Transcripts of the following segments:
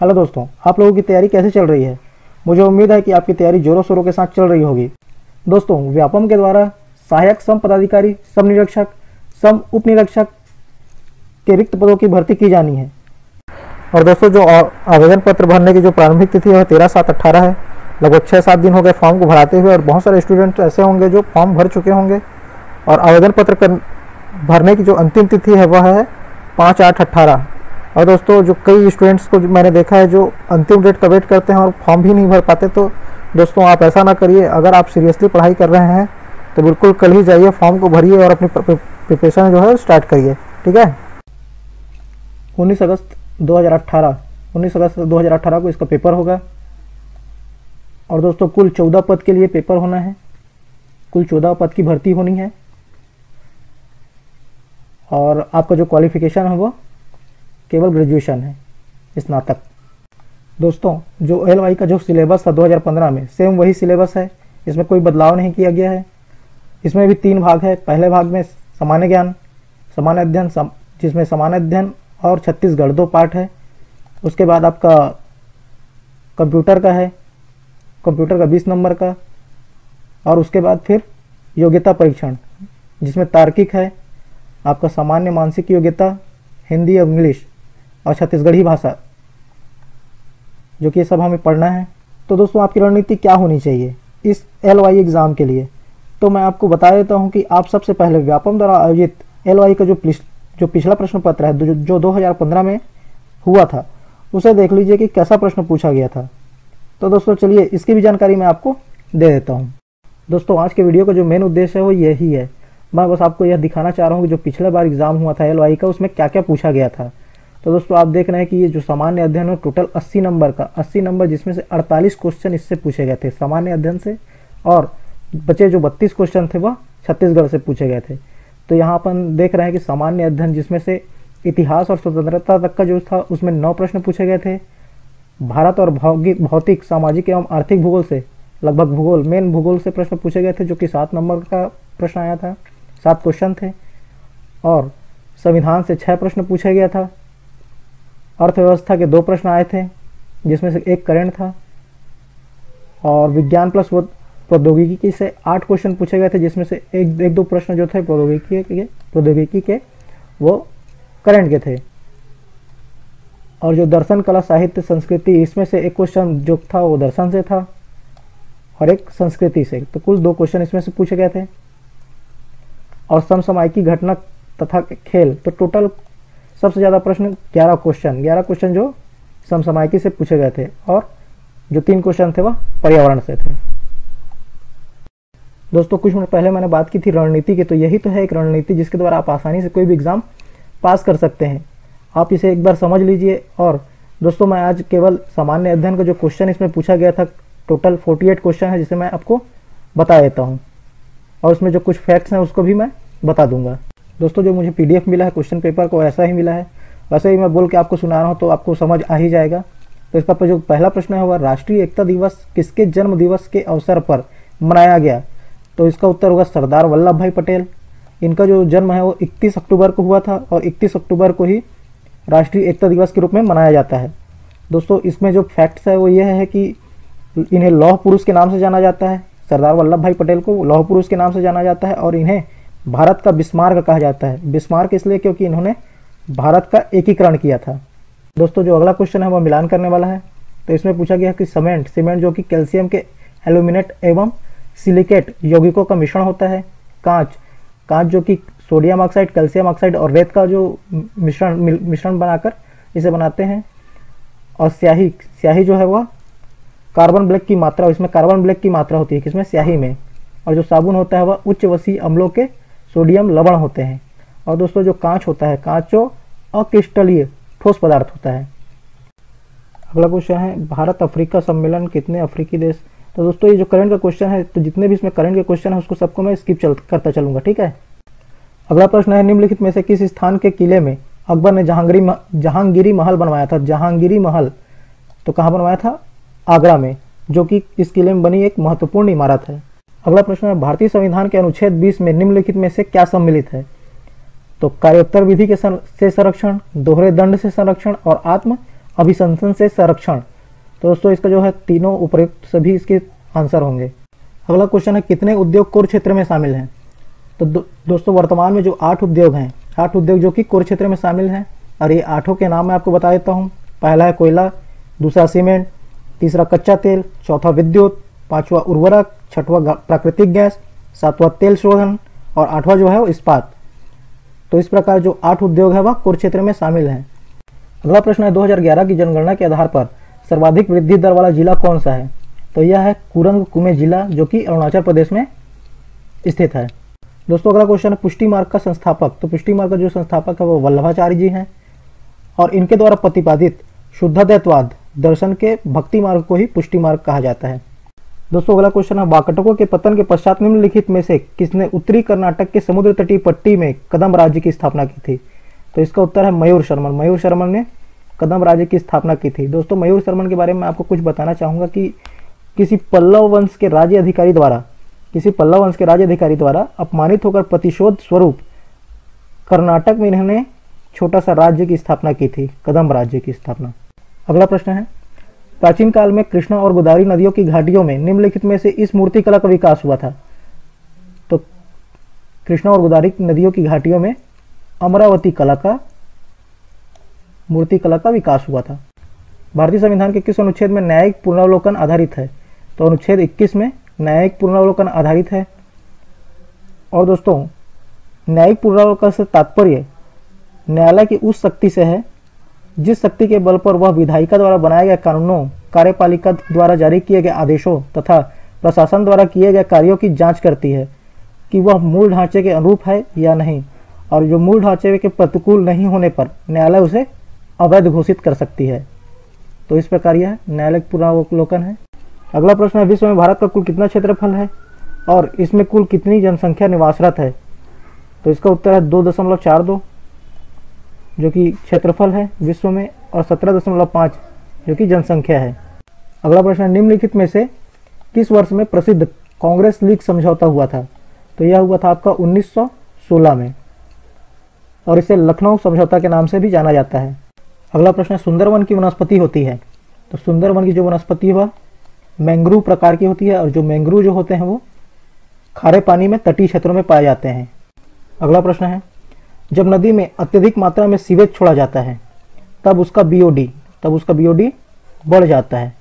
Hello दोस्तों, आप लोगों की तैयारी कैसे चल रही है? मुझे उम्मीद है कि आपकी तैयारी जोरों शोरों के साथ चल रही होगी। दोस्तों, व्यापम के द्वारा सहायक सम पदाधिकारी, सम निरीक्षक, सम उप निरीक्षक के रिक्त पदों की भर्ती की जानी है। और दोस्तों, जो आवेदन पत्र भरने की जो प्रारंभिक तिथि है 13/7/18 है। लगभग 6-7 दिन हो गए फॉर्म को भराते हुए और बहुत सारे स्टूडेंट ऐसे होंगे जो फॉर्म भर चुके होंगे। और आवेदन पत्र भरने की जो अंतिम तिथि है वह है 5/8/18। और दोस्तों, जो कई स्टूडेंट्स को मैंने देखा है जो अंतिम डेट का वेट करते हैं और फॉर्म भी नहीं भर पाते। तो दोस्तों, आप ऐसा ना करिए। अगर आप सीरियसली पढ़ाई कर रहे हैं तो बिल्कुल कल ही जाइए, फॉर्म को भरिए और अपनी प्रिपरेशन जो है स्टार्ट करिए, ठीक है। 19 अगस्त 2018 को इसका पेपर होगा। और दोस्तों, कुल 14 पद के लिए पेपर होना है। कुल 14 पद की भर्ती होनी है। और आपका जो क्वालिफिकेशन है वो केवल ग्रेजुएशन है, स्नातक। दोस्तों, जो LOI का जो सिलेबस था 2015 में, सेम वही सिलेबस है। इसमें कोई बदलाव नहीं किया गया है। इसमें भी 3 भाग है। पहले भाग में सामान्य ज्ञान, सामान्य अध्ययन, जिसमें सामान्य अध्ययन और छत्तीसगढ़ 2 पार्ट है। उसके बाद आपका कंप्यूटर का है, कंप्यूटर का 20 नंबर का। और उसके बाद फिर योग्यता परीक्षण, जिसमें तार्किक है, आपका सामान्य मानसिक योग्यता, हिंदी और इंग्लिश और छत्तीसगढ़ी भाषा, जो कि ये सब हमें पढ़ना है। तो दोस्तों, आपकी रणनीति क्या होनी चाहिए इस LOI एग्ज़ाम के लिए? तो मैं आपको बता देता हूं कि आप सबसे पहले व्यापम द्वारा आयोजित LOI का जो पिछला प्रश्न पत्र है जो 2015 में हुआ था, उसे देख लीजिए कि कैसा प्रश्न पूछा गया था। तो दोस्तों, चलिए इसकी भी जानकारी मैं आपको दे देता हूँ। दोस्तों, आज के वीडियो का जो मेन उद्देश्य है वो यही है। मैं बस आपको यह दिखाना चाह रहा हूँ कि जो पिछले बार एग्ज़ाम हुआ था LOI का, उसमें क्या क्या पूछा गया था। तो दोस्तों, आप देख रहे हैं कि ये जो सामान्य अध्ययन है टोटल 80 नंबर का, 80 नंबर, जिसमें से 48 क्वेश्चन इससे पूछे गए थे सामान्य अध्ययन से, और बचे जो 32 क्वेश्चन थे वह छत्तीसगढ़ से पूछे गए थे। तो यहाँ अपन देख रहे हैं कि सामान्य अध्ययन, जिसमें से इतिहास और स्वतंत्रता तक का जो था, उसमें 9 प्रश्न पूछे गए थे। भारत और भौतिक, सामाजिक एवं आर्थिक भूगोल से, लगभग भूगोल, मेन भूगोल से प्रश्न पूछे गए थे, जो कि 7 नंबर का प्रश्न आया था, 7 क्वेश्चन थे। और संविधान से 6 प्रश्न पूछा गया था। अर्थव्यवस्था के 2 प्रश्न आए थे, जिसमें से एक करंट था। और विज्ञान प्लस प्रौद्योगिकी से 8 क्वेश्चन पूछे गए थे, जिसमें से एक दो प्रश्न जो थे प्रौद्योगिकी के वो करंट के थे। और जो दर्शन, कला, साहित्य, संस्कृति, इसमें से एक क्वेश्चन जो था वो दर्शन से था और एक संस्कृति से। तो कुल 2 क्वेश्चन इसमें से पूछे गए थे। और समसामयिक की घटना तथा खेल, तो टोटल सबसे ज़्यादा प्रश्न 11 क्वेश्चन जो समसामयिकी से पूछे गए थे। और जो 3 क्वेश्चन थे वह पर्यावरण से थे। दोस्तों, कुछ मिनट पहले मैंने बात की थी रणनीति की। तो यही तो है एक रणनीति, जिसके द्वारा आप आसानी से कोई भी एग्ज़ाम पास कर सकते हैं। आप इसे एक बार समझ लीजिए। और दोस्तों, मैं आज केवल सामान्य अध्ययन का जो क्वेश्चन इसमें पूछा गया था, टोटल 48 क्वेश्चन है, जिसे मैं आपको बता देता हूँ। और उसमें जो कुछ फैक्ट्स हैं उसको भी मैं बता दूंगा। दोस्तों, जो मुझे PDF मिला है क्वेश्चन पेपर को, ऐसा ही मिला है, वैसे ही मैं बोल के आपको सुना रहा हूँ, तो आपको समझ आ ही जाएगा। तो इसका जो पहला प्रश्न है वह राष्ट्रीय एकता दिवस किसके जन्म दिवस के अवसर पर मनाया गया? तो इसका उत्तर होगा सरदार वल्लभ भाई पटेल। इनका जो जन्म है वो 31 अक्टूबर को हुआ था और 31 अक्टूबर को ही राष्ट्रीय एकता दिवस के रूप में मनाया जाता है। दोस्तों, इसमें जो फैक्ट्स है वो यह है कि इन्हें लौह पुरुष के नाम से जाना जाता है। सरदार वल्लभ भाई पटेल को लौह पुरुष के नाम से जाना जाता है। और इन्हें भारत का बिस्मार्क कहा जाता है। बिस्मार्क इसलिए क्योंकि इन्होंने भारत का एकीकरण किया था। दोस्तों, जो अगला क्वेश्चन है वह मिलान करने वाला है। तो इसमें पूछा गया कि सीमेंट जो कि कैल्शियम के एल्यूमिनेट एवं सिलिकेट यौगिकों का मिश्रण होता है। कांच जो कि सोडियम ऑक्साइड, कैल्शियम ऑक्साइड और रेत का जो मिश्रण बनाकर इसे बनाते हैं। और स्याही जो है वह कार्बन ब्लैक की मात्रा, इसमें कार्बन ब्लैक की मात्रा होती है किसमें, स्याही में। और जो साबुन होता है वह उच्च वसी अम्लों के सोडियम लवण होते हैं। और दोस्तों, जो कांच होता है, कांच जो अक्रिस्टलीय ठोस पदार्थ होता है। अगला क्वेश्चन है भारत अफ्रीका सम्मेलन कितने अफ्रीकी देश? तो दोस्तों, ये जो करंट का क्वेश्चन है, तो जितने भी इसमें करंट के क्वेश्चन है उसको सबको मैं स्किप करता चलूंगा, ठीक है। अगला प्रश्न है निम्नलिखित में से किस स्थान के किले में अकबर ने जहांगीरी महल बनवाया था? जहांगीरी महल तो कहाँ बनवाया था? आगरा में, जो कि इस किले में बनी एक महत्वपूर्ण इमारत है। अगला प्रश्न है भारतीय संविधान के अनुच्छेद 20 में निम्नलिखित में से क्या सम्मिलित है? तो कार्योत्तर विधि से संरक्षण, दोहरे दंड से संरक्षण और आत्म अभिशंसन से संरक्षण। तो दोस्तों इसका जो है तीनों उपयुक्त सभी इसके आंसर होंगे। अगला क्वेश्चन है कितने उद्योग कोर क्षेत्र में शामिल हैं। तो दोस्तों वर्तमान में जो 8 उद्योग हैं, 8 उद्योग जो कि कोर क्षेत्र में शामिल हैं, और ये 8 के नाम मैं आपको बता देता हूँ। पहला है कोयला, दूसरा सीमेंट, तीसरा कच्चा तेल, चौथा विद्युत, पाँचवा उर्वरक, छठवा प्राकृतिक गैस, सातवां तेल शोधन और आठवां जो है वो इस्पात। तो इस प्रकार जो 8 उद्योग है वह कोर क्षेत्र में शामिल हैं। अगला प्रश्न है 2011 की जनगणना के आधार पर सर्वाधिक वृद्धि दर वाला जिला कौन सा है। तो यह है कुरंग कुमे जिला जो कि अरुणाचल प्रदेश में स्थित है। दोस्तों अगला क्वेश्चन है पुष्टि मार्ग का संस्थापक। तो पुष्टि मार्ग का जो संस्थापक है वो वल्लभाचार्य जी हैं, और इनके द्वारा प्रतिपादित शुद्धद्वैतवाद दर्शन के भक्ति मार्ग को ही पुष्टि मार्ग कहा जाता है। दोस्तों अगला क्वेश्चन है वाकाटकों के पतन के पश्चात निम्नलिखित में से किसने उत्तरी कर्नाटक के समुद्र तटीय पट्टी में कदम राज्य की स्थापना की थी। तो इसका उत्तर है मयूर शर्मन। मयूर शर्मन ने कदम राज्य की स्थापना की थी। दोस्तों मयूर शर्मन के बारे में आपको कुछ बताना चाहूँगा कि किसी पल्लव वंश के राज्य अधिकारी द्वारा अपमानित होकर प्रतिशोध स्वरूप कर्नाटक में इन्होंने छोटा सा राज्य की स्थापना की थी, कदम राज्य की स्थापना। अगला प्रश्न है प्राचीन काल में कृष्णा और गोदावरी नदियों की घाटियों में निम्नलिखित में से इस मूर्तिकला का विकास हुआ था। तो कृष्णा और गोदावरी नदियों की घाटियों में अमरावती कला का मूर्तिकला का विकास हुआ था। भारतीय संविधान के किस अनुच्छेद में न्यायिक पुनरावलोकन आधारित है। तो अनुच्छेद 21 में न्यायिक पुनरावलोकन आधारित है। और दोस्तों न्यायिक पुनरावलोकन से तात्पर्य न्यायालय की उस शक्ति से है जिस शक्ति के बल पर वह विधायिका द्वारा बनाए गए कानूनों, कार्यपालिका द्वारा जारी किए गए आदेशों तथा प्रशासन द्वारा किए गए कार्यों की जांच करती है कि वह मूल ढांचे के अनुरूप है या नहीं, और जो मूल ढांचे के प्रतिकूल नहीं होने पर न्यायालय उसे अवैध घोषित कर सकती है। तो इस प्रकार यह न्यायालय पुनरावलोकन है। अगला प्रश्न है विश्व में भारत का कुल कितना क्षेत्रफल है और इसमें कुल कितनी जनसंख्या निवासरत है। तो इसका उत्तर है 2.42 जो कि क्षेत्रफल है विश्व में, और 17.5 जो कि जनसंख्या है। अगला प्रश्न है निम्नलिखित में से किस वर्ष में प्रसिद्ध कांग्रेस लीग समझौता हुआ था। तो यह हुआ था आपका 1916 में, और इसे लखनऊ समझौता के नाम से भी जाना जाता है। अगला प्रश्न है सुंदरवन की वनस्पति होती है। तो सुंदरवन की जो वनस्पति वह मैंग्रोव प्रकार की होती है, और जो मैंग्रोव जो होते हैं वो खारे पानी में तटीय क्षेत्रों में पाए जाते हैं। अगला प्रश्न है जब नदी में अत्यधिक मात्रा में सीवेज छोड़ा जाता है तब उसका बीओडी बढ़ जाता है।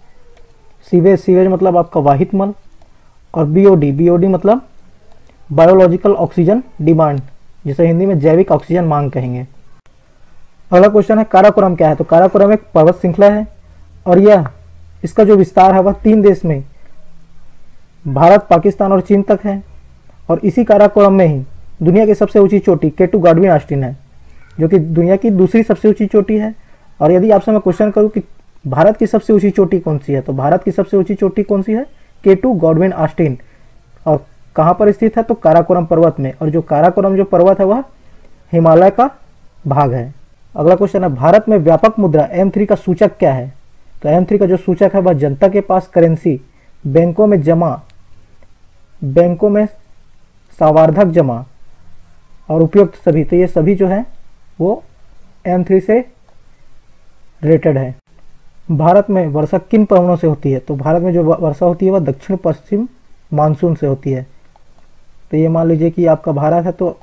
सीवेज मतलब आपका वाहित मल, और बीओडी मतलब बायोलॉजिकल ऑक्सीजन डिमांड, जिसे हिंदी में जैविक ऑक्सीजन मांग कहेंगे। अगला क्वेश्चन है काराकोरम क्या है। तो काराकोरम एक पर्वत श्रृंखला है, और यह इसका जो विस्तार है वह 3 देश में भारत, पाकिस्तान और चीन तक है, और इसी काराकोरम में ही दुनिया की सबसे ऊंची चोटी केटू गाडविन ऑस्टिन है जो कि दुनिया की दूसरी सबसे ऊंची चोटी है। और यदि आपसे मैं क्वेश्चन करूं कि भारत की सबसे ऊंची चोटी कौन सी है, तो भारत की सबसे ऊंची चोटी कौन सी है, केटू गाडविन ऑस्टिन, और कहाँ पर स्थित है, तो काराकोरम पर्वत में, और जो काराकोरम जो पर्वत है वह हिमालय का भाग है। अगला क्वेश्चन है भारत में व्यापक मुद्रा M3 का सूचक क्या है। तो M3 का जो सूचक है वह जनता के पास करेंसी, बैंकों में संवर्धक जमा और उपयुक्त सभी, तो ये सभी जो है वो M3 से रिलेटेड है। भारत में वर्षा किन पवनों से होती है। तो भारत में जो वर्षा होती है वह दक्षिण पश्चिम मानसून से होती है। तो ये मान लीजिए कि आपका भारत है, तो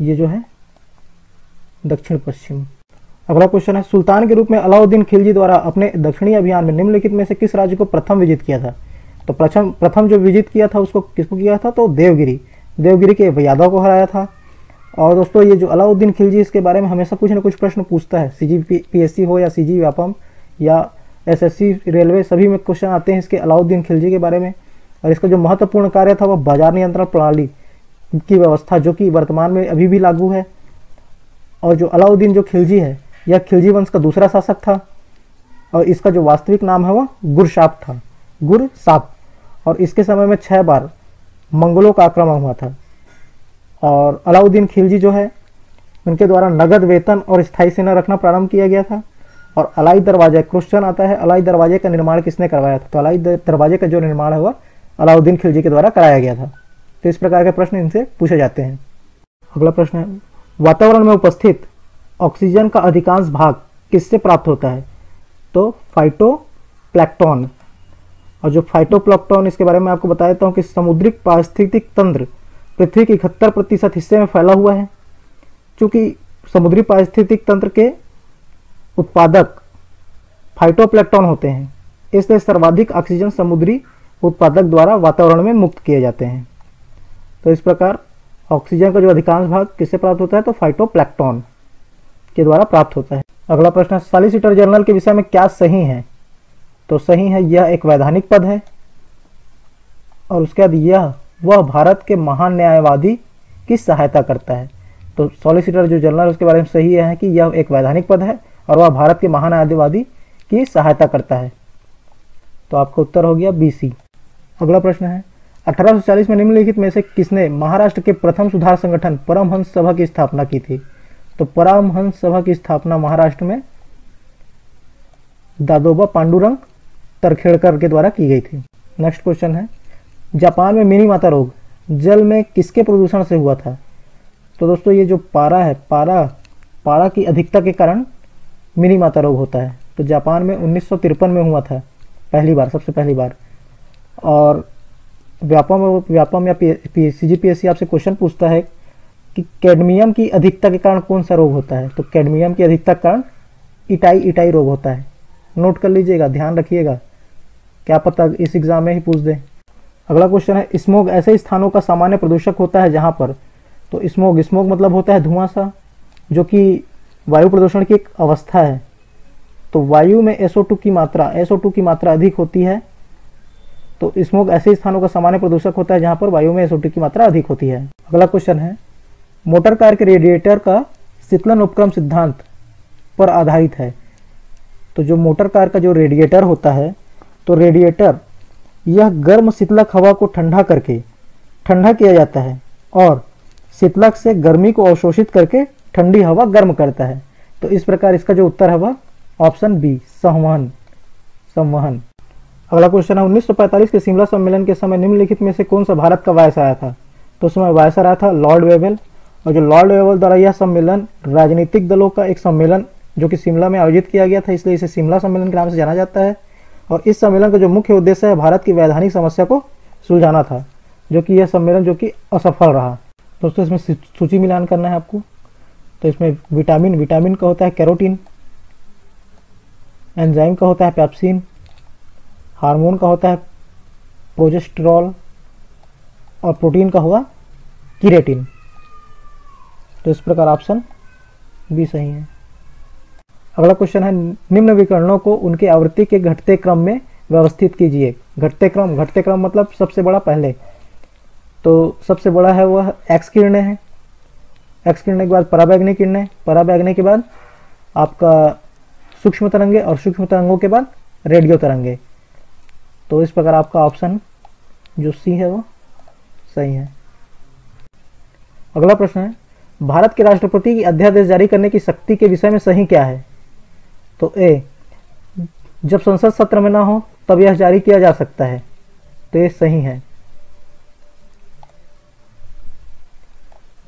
ये जो है दक्षिण पश्चिम। अगला क्वेश्चन है सुल्तान के रूप में अलाउद्दीन खिलजी द्वारा अपने दक्षिणी अभियान में निम्नलिखित में से किस राज्य को प्रथम विजित किया था। तो प्रथम जो विजित किया था उसको किसको किया था, तो देवगिरी के यादव को हराया था। और दोस्तों ये जो अलाउद्दीन खिलजी इसके बारे में हमेशा कुछ ना कुछ प्रश्न पूछता है, CG PSC हो या CG व्यापम या SSC रेलवे, सभी में क्वेश्चन आते हैं इसके अलाउद्दीन खिलजी के बारे में। और इसका जो महत्वपूर्ण कार्य था वह बाजार नियंत्रण प्रणाली की व्यवस्था जो कि वर्तमान में अभी भी लागू है। और जो अलाउद्दीन जो खिलजी है यह खिलजी वंश का दूसरा शासक था, और इसका जो वास्तविक नाम है वह गुरशाप था, गुरशाप, और इसके समय में 6 बार मंगोलों का आक्रमण हुआ था। और अलाउद्दीन खिलजी जो है उनके द्वारा नगद वेतन और स्थायी सेना रखना प्रारंभ किया गया था। और अलाई दरवाजा, क्वेश्चन आता है अलाई दरवाजे का निर्माण किसने करवाया था, तो अलाई दरवाजे का जो निर्माण है वह अलाउद्दीन खिलजी के द्वारा कराया गया था। तो इस प्रकार के प्रश्न इनसे पूछे जाते हैं। अगला प्रश्न है वातावरण में उपस्थित ऑक्सीजन का अधिकांश भाग किससे प्राप्त होता है, तो फाइटोप्लैंक्टन। और जो फाइटोप्लैंक्टन, इसके बारे में आपको बता देता हूँ कि समुद्री पारिस्थितिक तंत्र पृथ्वी के 71% हिस्से में फैला हुआ है। चूँकि समुद्री पारिस्थितिक तंत्र के उत्पादक फाइटोप्लैंक्टन होते हैं, इसलिए सर्वाधिक ऑक्सीजन समुद्री उत्पादक द्वारा वातावरण में मुक्त किए जाते हैं। तो इस प्रकार ऑक्सीजन का जो अधिकांश भाग किससे प्राप्त होता है, तो फाइटोप्लैंक्टन के द्वारा प्राप्त होता है। अगला प्रश्न, सॉलिसिटर जनरल के विषय में क्या सही है, तो सही है यह एक वैधानिक पद है। और उसके बाद यह वह भारत के महान न्यायवादी की सहायता करता है। तो सॉलिसिटर जो जनरल, उसके बारे में सही है कि यह एक वैधानिक पद है और वह भारत के महान न्यायवादी की सहायता करता है। तो आपका उत्तर हो गया BC। अगला प्रश्न है, 1840 में निम्नलिखित में से किसने महाराष्ट्र के प्रथम सुधार संगठन परमहंस सभा की स्थापना की थी, तो परमहंस सभा की स्थापना महाराष्ट्र में दादोबा पांडुरंग तरखेड़कर के द्वारा की गई थी। नेक्स्ट क्वेश्चन है, जापान में मिनी माता रोग जल में किसके प्रदूषण से हुआ था, तो दोस्तों ये जो पारा है, पारा की अधिकता के कारण मिनी माता रोग होता है। तो जापान में 1953 में हुआ था पहली बार, सबसे पहली बार। और व्यापम या CGPSC आपसे क्वेश्चन पूछता है कि कैडमियम की अधिकता के कारण कौन सा रोग होता है, तो कैडमियम की अधिकता के कारण इटाई रोग होता है। नोट कर लीजिएगा, ध्यान रखिएगा, क्या पता इस एग्जाम में ही पूछ दें। अगला क्वेश्चन है, स्मोग ऐसे स्थानों का सामान्य प्रदूषक होता है जहाँ पर, तो स्मोग मतलब होता है धुआं सा, जो कि वायु प्रदूषण की एक अवस्था है। तो वायु में SO2 की मात्रा अधिक होती है, तो स्मोग ऐसे स्थानों का सामान्य प्रदूषक होता है जहाँ पर वायु में SO2 की मात्रा अधिक होती है। अगला क्वेश्चन है, मोटर कार के रेडिएटर का शीतलन उपक्रम सिद्धांत पर आधारित है। तो जो मोटर कार का जो रेडिएटर होता है, तो रेडिएटर यह गर्म शीतलक हवा को ठंडा करके ठंडा किया जाता है और शीतलक से गर्मी को अवशोषित करके ठंडी हवा गर्म करता है। तो इस प्रकार इसका जो उत्तर है वह ऑप्शन B संवहन। अगला क्वेश्चन है, 1945 के शिमला सम्मेलन के समय निम्नलिखित में से कौन सा भारत का वायस आया था, तो उस समय वायस आया था लॉर्ड वेवेल। और जो लॉर्ड वेवेल द्वारा यह सम्मेलन राजनीतिक दलों का एक सम्मेलन जो कि शिमला में आयोजित किया गया था, इसलिए इसे शिमला सम्मेलन के नाम से जाना जाता है। और इस सम्मेलन का जो मुख्य उद्देश्य है भारत की वैधानिक समस्या को सुलझाना था, जो कि यह सम्मेलन जो कि असफल रहा। दोस्तों इसमें सूची मिलान करना है आपको, तो इसमें विटामिन का होता है कैरोटीन, एंजाइम का होता है पेप्सिन, हार्मोन का होता है प्रोजेस्टेरॉल और प्रोटीन का होगा किरेटिन। तो इस प्रकार ऑप्शन B सही है। अगला क्वेश्चन है, निम्न विकर्णों को उनके आवृत्ति के घटते क्रम में व्यवस्थित कीजिए। घटते क्रम मतलब सबसे बड़ा पहले, तो सबसे बड़ा है वह एक्स किरणें हैं, एक्स किरणें के बाद पराबैंगनी किरणें, पराबैंगनी के बाद आपका सूक्ष्म तरंगे और सूक्ष्म तरंगों के बाद रेडियो तरंगे। तो इस प्रकार आपका ऑप्शन जो C है वो सही है। अगला प्रश्न है, भारत के राष्ट्रपति की अध्यादेश जारी करने की शक्ति के विषय में सही क्या है, तो A जब संसद सत्र में ना हो तब यह जारी किया जा सकता है, तो ये सही है।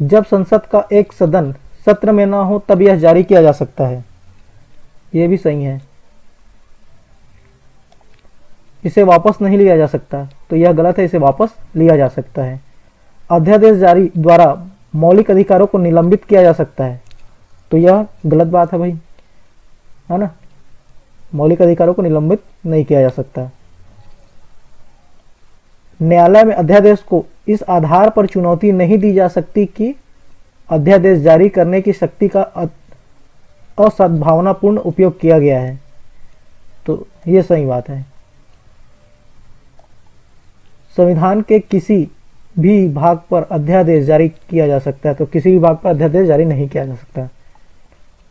जब संसद का एक सदन सत्र में ना हो तब यह जारी किया जा सकता है, ये भी सही है। इसे वापस नहीं लिया जा सकता, तो यह गलत है, इसे वापस लिया जा सकता है। अध्यादेश जारी द्वारा मौलिक अधिकारों को निलंबित किया जा सकता है, तो यह गलत बात है भाई, है ना, मौलिक अधिकारों को निलंबित नहीं किया जा सकता। न्यायालय में अध्यादेश को इस आधार पर चुनौती नहीं दी जा सकती कि अध्यादेश जारी करने की शक्ति का असद्भावनापूर्ण उपयोग किया गया है, तो यह सही बात है। संविधान के किसी भी भाग पर अध्यादेश जारी किया जा सकता है, तो किसी भी भाग पर अध्यादेश जारी नहीं किया जा सकता।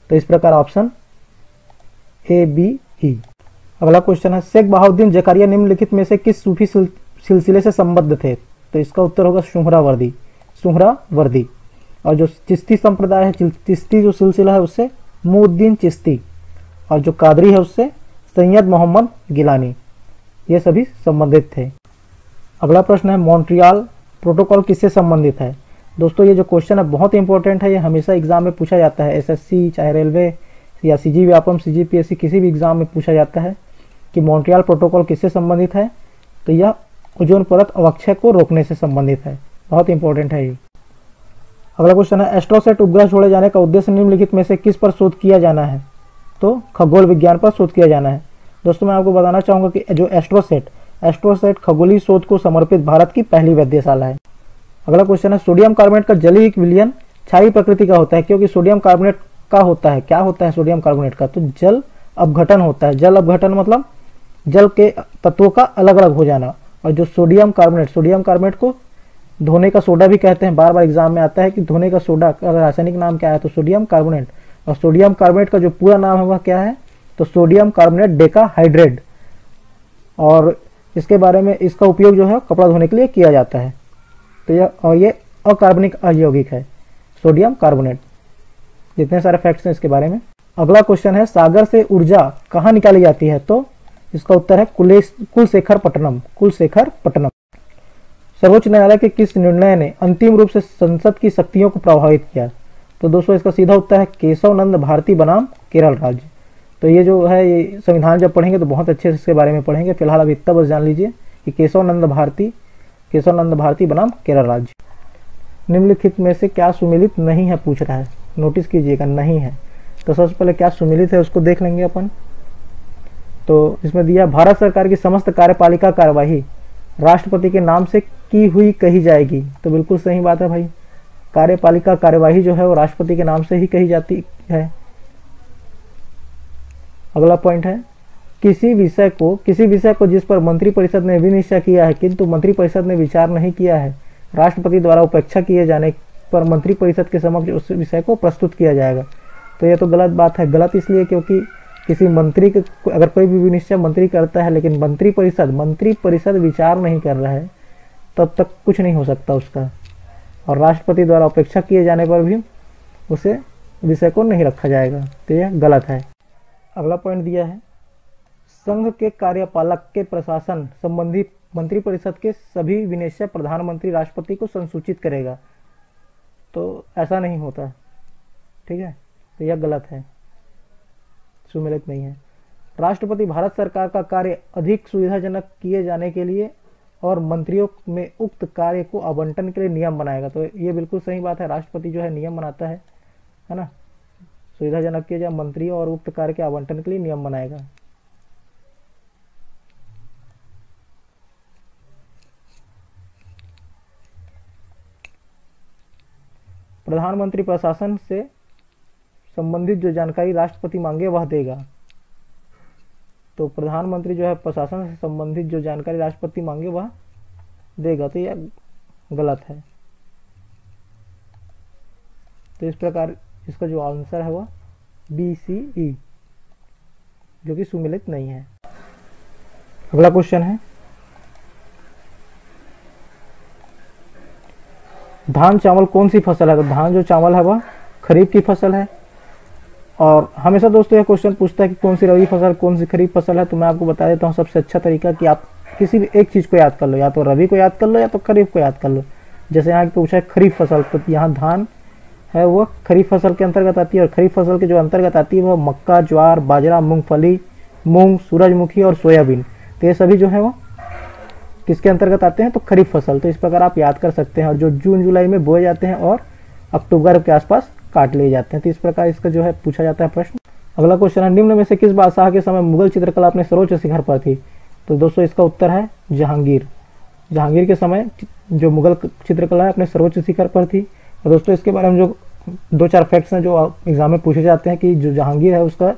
तो इस प्रकार ऑप्शन A, B, E। अगला क्वेश्चन है, शेख बहाउद्दीन जकारिया निम्नलिखित में से किस सूफी सिलसिले से संबद्ध थे, तो इसका उत्तर होगा सुहरावर्दी। और जो चिश्ती संप्रदाय है, चिश्ती जो सिलसिला है उससे मुद्दीन चिश्ती, और जो कादरी है उससे सैयद मोहम्मद गिलानी, ये सभी संबंधित थे। अगला प्रश्न है, मॉन्ट्रियल प्रोटोकॉल किससे संबंधित है। दोस्तों ये जो क्वेश्चन है बहुत इंपॉर्टेंट है, ये हमेशा एग्जाम में पूछा जाता है, SSC चाहे रेलवे या सीजी व्यापम सीजीपीएससी किसी भी एग्जाम में पूछा जाता है कि मॉन्ट्रियल प्रोटोकॉल किससे संबंधित है, तो यह ओजोन परत अवक्षय को रोकने से संबंधित है। बहुत इंपॉर्टेंट है ये। अगला क्वेश्चन है, एस्ट्रोसेट उपग्रह छोड़े जाने का उद्देश्य निम्नलिखित में से किस पर शोध किया जाना है? तो खगोल विज्ञान पर शोध किया जाना है। दोस्तों मैं आपको बताना चाहूँगा कि जो एस्ट्रोसेट खगोलीय शोध को समर्पित भारत की पहली वैधशाला है। अगला क्वेश्चन है, सोडियम कार्बोनेट का जलीय विलयन क्षारीय प्रकृति का होता है क्योंकि सोडियम कार्बोनेट का होता है, क्या होता है सोडियम कार्बोनेट का, तो जल अपघटन होता है। जल अपघटन मतलब जल के तत्वों का अलग अलग हो जाना। और जो सोडियम कार्बोनेट को धोने का सोडा भी कहते हैं, बार बार एग्जाम में आता है कि धोने का सोडा का रासायनिक नाम क्या है, तो सोडियम कार्बोनेट। और सोडियम कार्बोनेट का जो पूरा नाम होगा क्या है, तो सोडियम कार्बोनेट डेकाहाइड्रेट। और इसके बारे में इसका उपयोग जो है कपड़ा धोने के लिए किया जाता है। तो यह और ये अकार्बनिक अयौगिक है सोडियम कार्बोनेट। जितने सारे फैक्ट्स हैं इसके बारे में। अगला क्वेश्चन है, सागर से ऊर्जा कहाँ निकाली जाती है? तो इसका उत्तर है कुलशेखर पट्टनम। सर्वोच्च न्यायालय के किस निर्णय ने अंतिम रूप से संसद की शक्तियों को प्रभावित किया? तो दोस्तों इसका सीधा उत्तर है केशवानंद भारती बनाम केरल राज्य। तो ये जो है ये संविधान जब पढ़ेंगे तो बहुत अच्छे से इसके बारे में पढ़ेंगे। फिलहाल अभी इतना बस जान लीजिए कि केशवानंद भारती बनाम केरल राज्य। निम्नलिखित में से क्या सुमेलित नहीं है पूछ रहा है, नोटिस कीजिएगा नहीं है। तो सबसे पहले क्या सुमेलित है उसको देख लेंगे अपन। तो इसमें दिया, भारत सरकार की समस्त कार्यपालिका कार्यवाही राष्ट्रपति के नाम से की हुई कही जाएगी। तो बिल्कुल सही बात है भाई, कार्यपालिका कार्यवाही जो है वो राष्ट्रपति के नाम से ही कही जाती है। अगला पॉइंट है, किसी विषय को जिस पर मंत्रिपरिषद ने विनिश्चय किया है किंतु मंत्रिपरिषद ने विचार नहीं किया है, राष्ट्रपति द्वारा उपेक्षा किए जाने पर मंत्रिपरिषद के समक्ष उस विषय को प्रस्तुत किया जाएगा। तो यह तो गलत बात है। गलत इसलिए क्योंकि किसी मंत्री के अगर कोई भी विनिश्चय मंत्री करता है लेकिन मंत्रिपरिषद विचार नहीं कर रहा है तब तक कुछ नहीं हो सकता उसका। और राष्ट्रपति द्वारा उपेक्षा किए जाने पर भी उसे विषय को नहीं रखा जाएगा। तो यह गलत है। अगला पॉइंट दिया है, संघ के कार्यपालक के प्रशासन संबंधी मंत्रिपरिषद के सभी विनिश्चय प्रधानमंत्री राष्ट्रपति को संसूचित करेगा। तो ऐसा नहीं होता, ठीक है। तो यह गलत है, सुमेलित नहीं है। राष्ट्रपति भारत सरकार का कार्य अधिक सुविधाजनक किए जाने के लिए और मंत्रियों में उक्त कार्य को आवंटन के लिए नियम बनाएगा। तो ये बिल्कुल सही बात है, राष्ट्रपति जो है नियम बनाता है ना, सुविधाजनक किए जाए मंत्रियों और उक्त कार्य के आवंटन के लिए नियम बनाएगा। प्रधानमंत्री प्रशासन से संबंधित जो जानकारी राष्ट्रपति मांगे वह देगा। तो प्रधानमंत्री जो है प्रशासन से संबंधित जो जानकारी राष्ट्रपति मांगे वह देगा। तो यह गलत है। तो इस प्रकार इसका जो आंसर है वह BCE जो कि सुमेलित नहीं है। अगला क्वेश्चन है, धान चावल कौन सी फसल है? तो धान जो चावल है वह खरीफ की फसल है। और हमेशा दोस्तों यह क्वेश्चन पूछता है कि कौन सी रबी फसल कौन सी खरीफ फसल है। तो मैं आपको बता देता हूँ सबसे अच्छा तरीका कि आप किसी भी एक चीज़ को याद कर लो, या तो रबी को याद कर लो या तो खरीफ को याद कर लो। जैसे यहाँ पूछा है खरीफ फसल, तो यहाँ धान है वह खरीफ फसल के अंतर्गत आती है। और खरीफ फसल के जो अंतर्गत आती है वह मक्का, ज्वार, बाजरा, मूँगफली, मूँग, सूरजमुखी और सोयाबीन। तो ये सभी जो है वह किसके अंतर्गत आते हैं, तो खरीफ फसल। तो इस प्रकार आप याद कर सकते हैं। और जो जून जुलाई में बोए जाते हैं और अक्टूबर के आसपास काट लिए जाते हैं। तो इस प्रकार इसका जो है पूछा जाता है प्रश्न। अगला क्वेश्चन है, निम्न में से किस बादशाह के समय मुगल चित्रकला अपने सर्वोच्च शिखर पर थी? तो दोस्तों इसका उत्तर है जहांगीर के समय जो मुगल चित्रकला है अपने सर्वोच्च शिखर पर थी। और दोस्तों इसके बारे में जो दो चार फैक्ट्स हैं जो एग्जाम में पूछे जाते हैं कि जो जहांगीर है उसका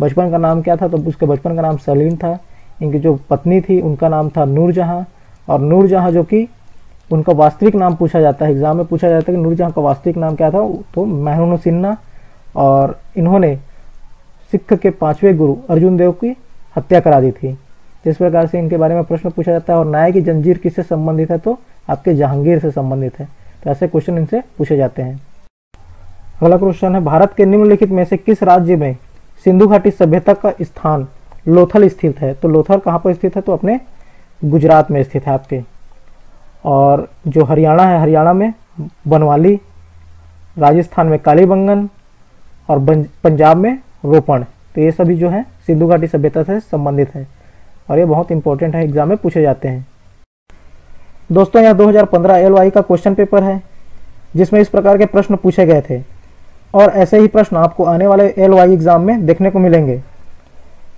बचपन का नाम क्या था, तो उसके बचपन का नाम सलीम था। इनकी जो पत्नी थी उनका नाम था नूरजहां। और नूरजहां जो कि उनका वास्तविक नाम पूछा जाता है, एग्जाम में पूछा जाता है कि नूरजहां का वास्तविक नाम क्या था, तो महनू सिन्हा। और इन्होंने सिख के 5वें गुरु अर्जुन देव की हत्या करा दी थी। इस प्रकार से इनके बारे में प्रश्न पूछा जाता है। और नाय की जंजीर किससे संबंधित है, तो आपके जहांगीर से संबंधित है। तो ऐसे क्वेश्चन इनसे पूछे जाते हैं। अगला क्वेश्चन है, भारत के निम्नलिखित में से किस राज्य में सिंधु घाटी सभ्यता का स्थान लोथल स्थित है? तो लोथल कहाँ पर स्थित है, तो अपने गुजरात में स्थित है आपके। और जो हरियाणा है, हरियाणा में बनवाली, राजस्थान में कालीबंगन और पंजाब में रोपण। तो ये सभी जो है सिंधु घाटी सभ्यता से संबंधित है और ये बहुत इंपॉर्टेंट है, एग्जाम में पूछे जाते हैं। दोस्तों यहाँ 2015 LOI का क्वेश्चन पेपर है जिसमें इस प्रकार के प्रश्न पूछे गए थे और ऐसे ही प्रश्न आपको आने वाले LOI एग्जाम में देखने को मिलेंगे,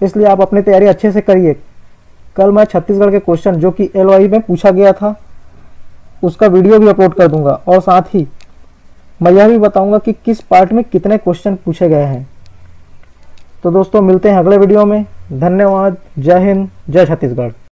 इसलिए आप अपनी तैयारी अच्छे से करिए। कल मैं छत्तीसगढ़ के क्वेश्चन जो कि LOI में पूछा गया था उसका वीडियो भी अपलोड कर दूंगा और साथ ही मैं यह भी बताऊंगा कि किस पार्ट में कितने क्वेश्चन पूछे गए हैं। तो दोस्तों मिलते हैं अगले वीडियो में। धन्यवाद। जय हिंद, जय छत्तीसगढ़।